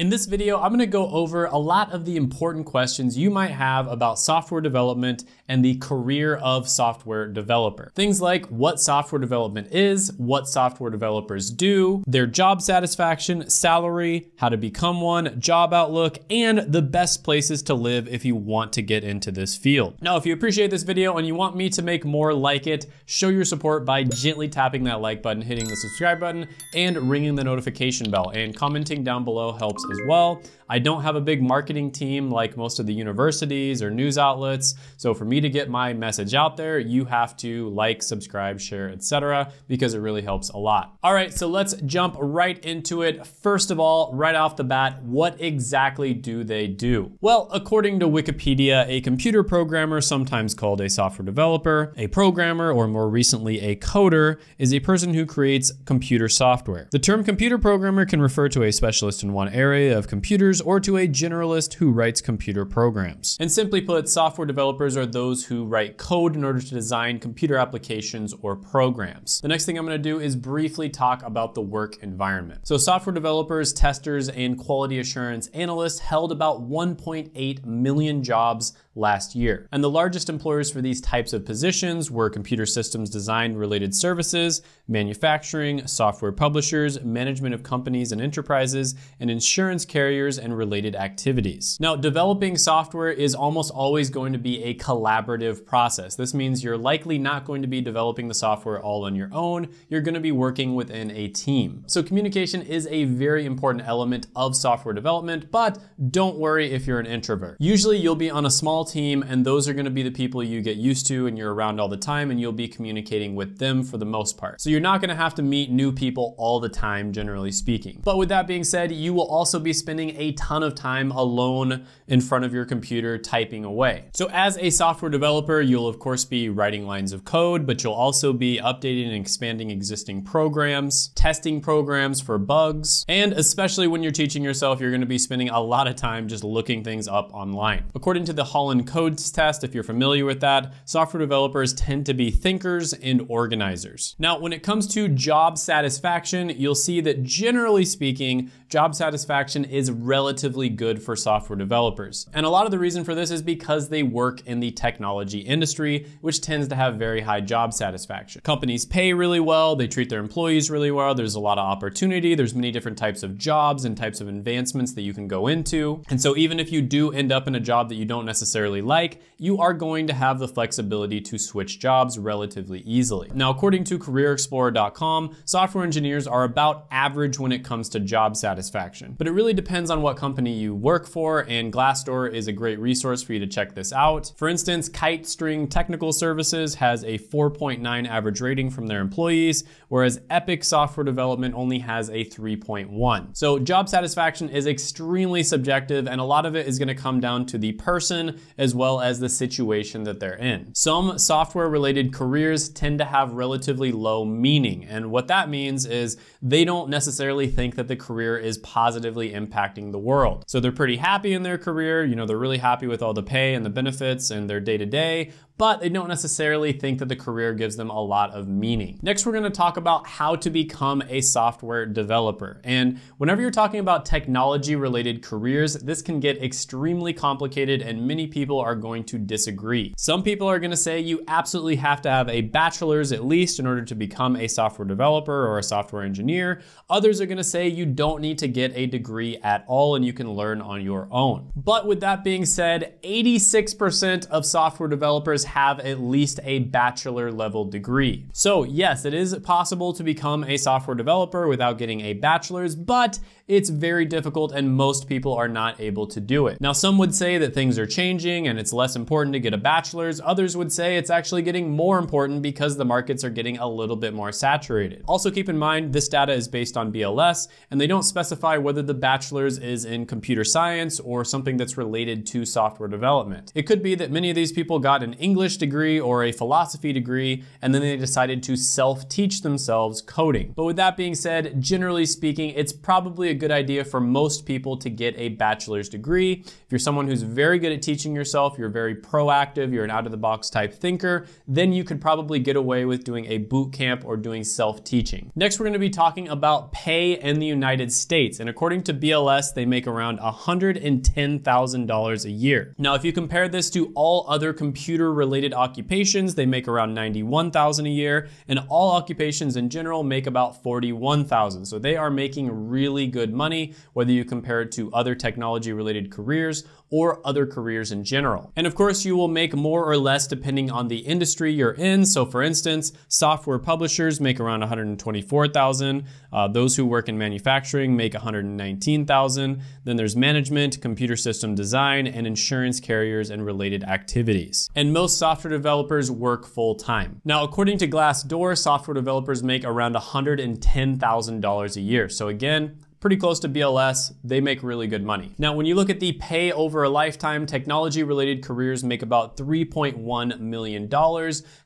In this video, I'm gonna go over a lot of the important questions you might have about software development and the career of software developer. Things like what software development is, what software developers do, their job satisfaction, salary, how to become one, job outlook, and the best places to live if you want to get into this field. Now, if you appreciate this video and you want me to make more like it, show your support by gently tapping that like button, hitting the subscribe button, and ringing the notification bell, and commenting down below helps as well. I don't have a big marketing team like most of the universities or news outlets, so for me to get my message out there, you have to like, subscribe, share, etc., because it really helps a lot. All right, so let's jump right into it. First of all, right off the bat, what exactly do they do? Well, according to Wikipedia, a computer programmer, sometimes called a software developer, a programmer, or more recently a coder, is a person who creates computer software. The term computer programmer can refer to a specialist in one area of computers or to a generalist who writes computer programs. And simply put, software developers are those who write code in order to design computer applications or programs. The next thing I'm going to do is briefly talk about the work environment. So software developers, testers, and quality assurance analysts held about 1.8 million jobs last year. And the largest employers for these types of positions were computer systems design related services, manufacturing, software publishers, management of companies and enterprises, and insurance carriers and related activities. Now, developing software is almost always going to be a collaborative process. This means you're likely not going to be developing the software all on your own. You're going to be working within a team. So communication is a very important element of software development, but don't worry if you're an introvert. Usually you'll be on a small team, and those are going to be the people you get used to and you're around all the time, and you'll be communicating with them for the most part. So you're not going to have to meet new people all the time, generally speaking. But with that being said, you will also be spending a ton of time alone in front of your computer typing away. So as a software developer, you'll of course be writing lines of code, but you'll also be updating and expanding existing programs, testing programs for bugs, and especially when you're teaching yourself, you're going to be spending a lot of time just looking things up online. According to the Holland And codes test, if you're familiar with that, software developers tend to be thinkers and organizers. Now, when it comes to job satisfaction, you'll see that generally speaking, job satisfaction is relatively good for software developers. And a lot of the reason for this is because they work in the technology industry, which tends to have very high job satisfaction. Companies pay really well, they treat their employees really well, there's a lot of opportunity, there's many different types of jobs and types of advancements that you can go into. And so even if you do end up in a job that you don't necessarily like, you are going to have the flexibility to switch jobs relatively easily. Now, according to CareerExplorer.com, software engineers are about average when it comes to job satisfaction, but it really depends on what company you work for, and Glassdoor is a great resource for you to check this out. For instance, Kite String Technical Services has a 4.9 average rating from their employees, whereas Epic Software Development only has a 3.1. So job satisfaction is extremely subjective, and a lot of it is going to come down to the person as well as the situation that they're in. Some software related careers tend to have relatively low meaning. And what that means is they don't necessarily think that the career is positively impacting the world. So they're pretty happy in their career. You know, they're really happy with all the pay and the benefits and their day-to-day, but they don't necessarily think that the career gives them a lot of meaning. Next, we're gonna talk about how to become a software developer. And whenever you're talking about technology related careers, this can get extremely complicated, and many people are going to disagree. Some people are gonna say you absolutely have to have a bachelor's at least in order to become a software developer or a software engineer. Others are gonna say you don't need to get a degree at all and you can learn on your own. But with that being said, 86% of software developers have at least a bachelor level degree. So yes, it is possible to become a software developer without getting a bachelor's, but it's very difficult and most people are not able to do it. Now, some would say that things are changing and it's less important to get a bachelor's. Others would say it's actually getting more important because the markets are getting a little bit more saturated. Also keep in mind, this data is based on BLS and they don't specify whether the bachelor's is in computer science or something that's related to software development. It could be that many of these people got an English degree or a philosophy degree and then they decided to self-teach themselves coding. But with that being said, generally speaking, it's probably a good idea for most people to get a bachelor's degree. If you're someone who's very good at teaching yourself, you're very proactive, you're an out-of-the-box type thinker, then you could probably get away with doing a boot camp or doing self-teaching. Next, we're going to be talking about pay in the United States. And according to BLS, they make around $110,000 a year. Now, if you compare this to all other computer-related occupations, they make around $91,000 a year, and all occupations in general make about $41,000. So they are making really good money, whether you compare it to other technology-related careers or other careers in general. And of course, you will make more or less depending on the industry you're in. So for instance, software publishers make around $124,000. Those who work in manufacturing make $119,000. Then there's management, computer system design, and insurance carriers and related activities. And most software developers work full time. Now, according to Glassdoor, software developers make around $110,000 a year. So again, pretty close to BLS, they make really good money. Now, when you look at the pay over a lifetime, technology-related careers make about $3.1 million.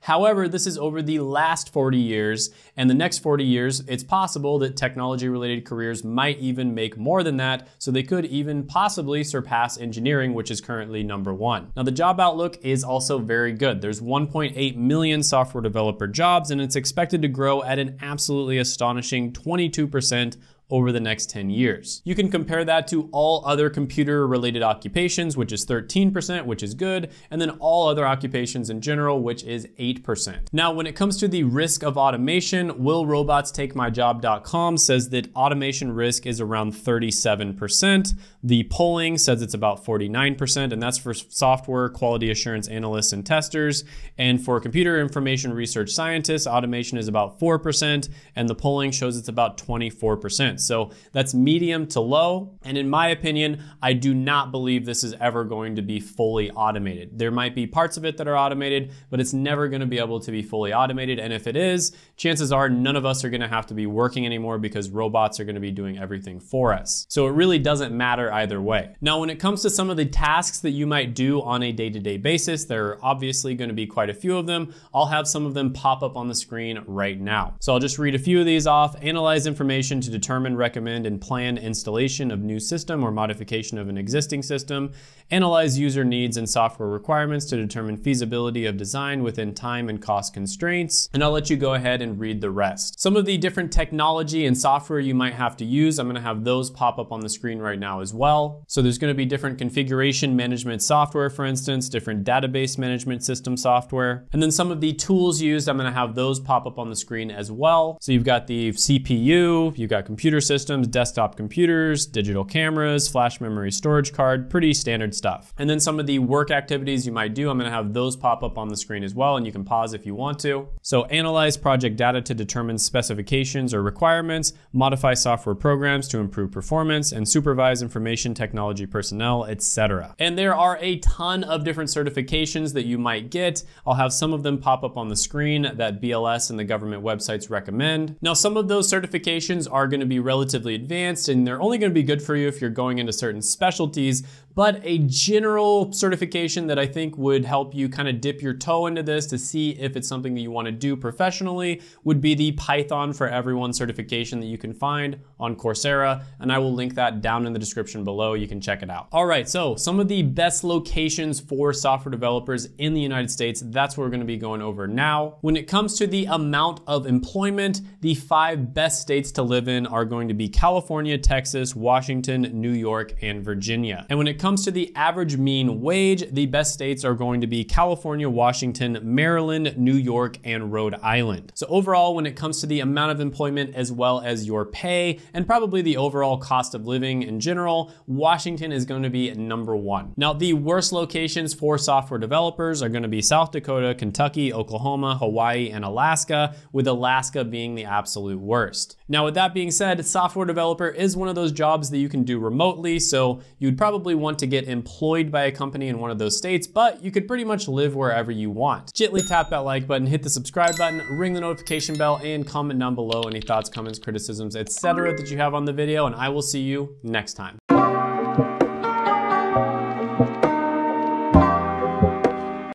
However, this is over the last 40 years, and the next 40 years, it's possible that technology-related careers might even make more than that, so they could even possibly surpass engineering, which is currently #1. Now, the job outlook is also very good. There's 1.8 million software developer jobs, and it's expected to grow at an absolutely astonishing 22% over the next 10 years. You can compare that to all other computer-related occupations, which is 13%, which is good, and then all other occupations in general, which is 8%. Now, when it comes to the risk of automation, willrobotstakemyjob.com says that automation risk is around 37%. The polling says it's about 49%, and that's for software quality assurance analysts and testers. And for computer information research scientists, automation is about 4%, and the polling shows it's about 24%. So that's medium to low. And in my opinion, I do not believe this is ever going to be fully automated. There might be parts of it that are automated, but it's never going to be able to be fully automated. And if it is, chances are none of us are going to have to be working anymore because robots are going to be doing everything for us. So it really doesn't matter either way. Now, when it comes to some of the tasks that you might do on a day-to-day basis, there are obviously going to be quite a few of them. I'll have some of them pop up on the screen right now. So I'll just read a few of these off. Analyze information to determine, recommend, and plan installation of new system or modification of an existing system. Analyze user needs and software requirements to determine feasibility of design within time and cost constraints. And I'll let you go ahead and read the rest. Some of the different technology and software you might have to use, I'm going to have those pop up on the screen right now as well. So there's going to be different configuration management software, for instance, different database management system software. And then some of the tools used, I'm going to have those pop up on the screen as well. So you've got the CPU, you've got computer systems, desktop computers, digital cameras, flash memory storage card, pretty standard stuff. And then some of the work activities you might do, I'm going to have those pop up on the screen as well, and you can pause if you want to. So analyze project data to determine specifications or requirements, modify software programs to improve performance, and supervise information technology personnel, etc. And there are a ton of different certifications that you might get. I'll have some of them pop up on the screen that BLS and the government websites recommend. Now, some of those certifications are going to be relatively advanced, and they're only going to be good for you if you're going into certain specialties, but a general certification that I think would help you kind of dip your toe into this to see if it's something that you want to do professionally would be the Python for Everyone certification that you can find on Coursera, and I will link that down in the description below. You can check it out. All right, so some of the best locations for software developers in the United States, that's what we're going to be going over now. When it comes to the amount of employment, the 5 best states to live in are going to be California, Texas, Washington, New York, and Virginia. And when it comes to the average mean wage, the best states are going to be California, Washington, Maryland, New York, and Rhode Island. So overall, when it comes to the amount of employment as well as your pay and probably the overall cost of living in general, Washington is going to be #1. Now, the worst locations for software developers are going to be South Dakota, Kentucky, Oklahoma, Hawaii, and Alaska, with Alaska being the absolute worst. Now, with that being said, software developer is one of those jobs that you can do remotely, so you'd probably want to get employed by a company in one of those states, but you could pretty much live wherever you want. Gently tap that like button, hit the subscribe button, ring the notification bell, and comment down below any thoughts, comments, criticisms, etc. that you have on the video, and I will see you next time.